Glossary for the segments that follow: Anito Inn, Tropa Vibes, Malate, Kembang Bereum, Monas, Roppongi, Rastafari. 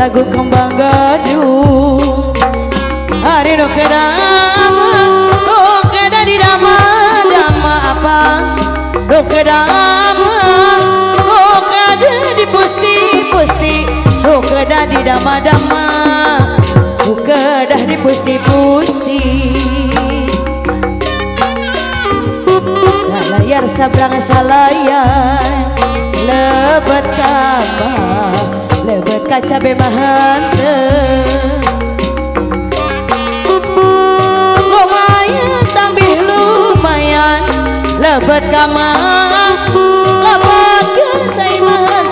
Lagu kembang bereum hari no kedama no keda di dama dama apa no kedama no keda di pusti pusti no keda di dama dama no keda di pusti pusti salayar sabrang salayar lebat kabar lebat kaca bemahan lumayan tambih lumayan lebat kamar lebat kasaimahan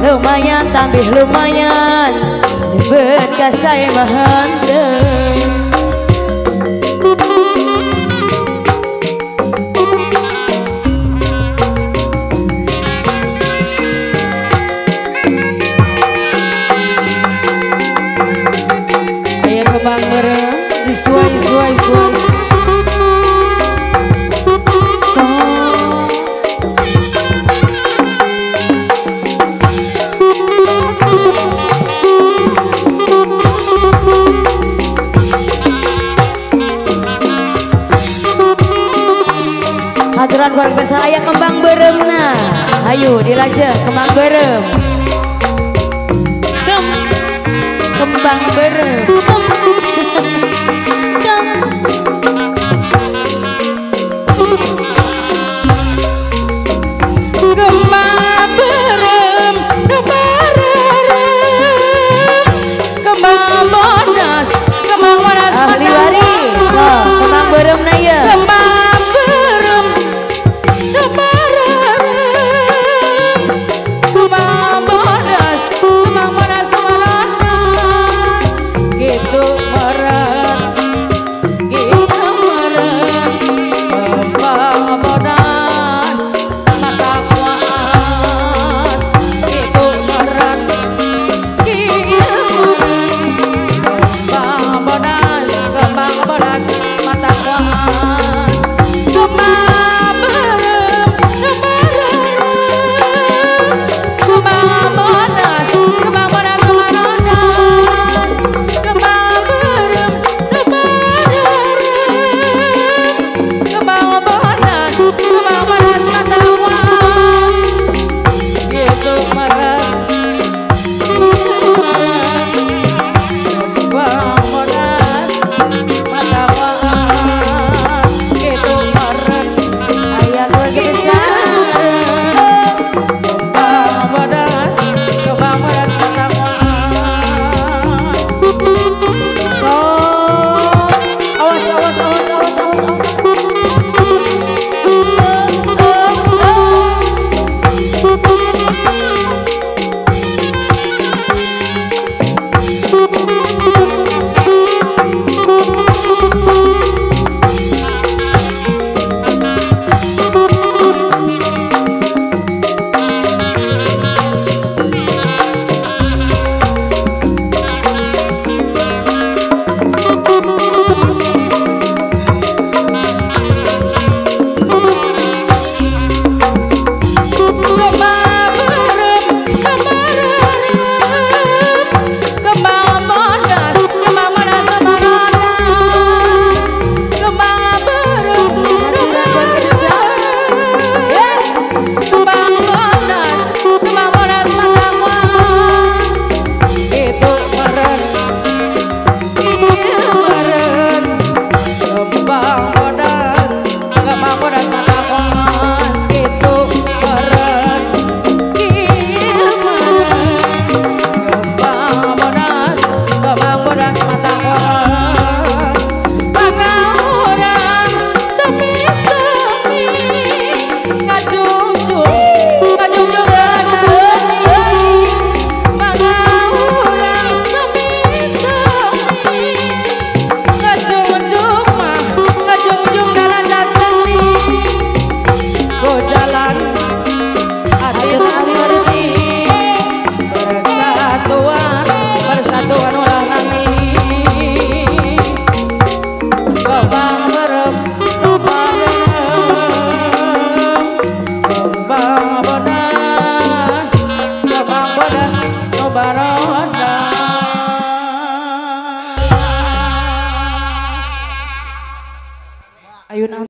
lumayan tambih lumayan lebat kasaimahan Aturan warga saya kembang bereum nah, ayo dilajeng kembang bereum, kembang bereum, kembang bereum, kembang monas, ahli waris, so kembang bereum nah ya. Kembang monas, kembang monas, kembang monas.